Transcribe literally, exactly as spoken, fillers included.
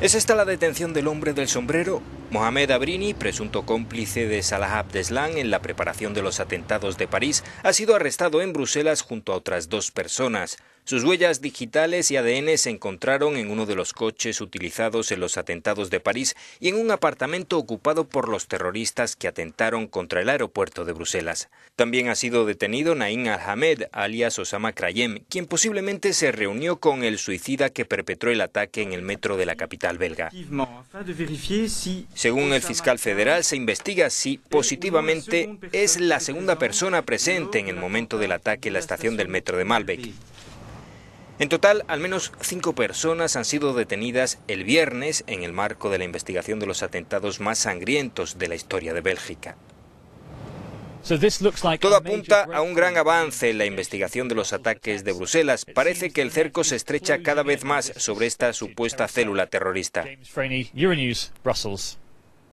¿Es esta la detención del hombre del sombrero? Mohamed Abrini, presunto cómplice de Salah Abdeslam en la preparación de los atentados de París, ha sido arrestado en Bruselas junto a otras dos personas. Sus huellas digitales y A D N se encontraron en uno de los coches utilizados en los atentados de París y en un apartamento ocupado por los terroristas que atentaron contra el aeropuerto de Bruselas. También ha sido detenido Nain Alhamed, alias Osama Krayem, quien posiblemente se reunió con el suicida que perpetró el ataque en el metro de la capital belga. Según el fiscal federal, se investiga si, positivamente, es la segunda persona presente en el momento del ataque en la estación del metro de Maelbeek. En total, al menos cinco personas han sido detenidas el viernes en el marco de la investigación de los atentados más sangrientos de la historia de Bélgica. Todo apunta a un gran avance en la investigación de los ataques de Bruselas. Parece que el cerco se estrecha cada vez más sobre esta supuesta célula terrorista. James Freney, Euronews, Bruselas.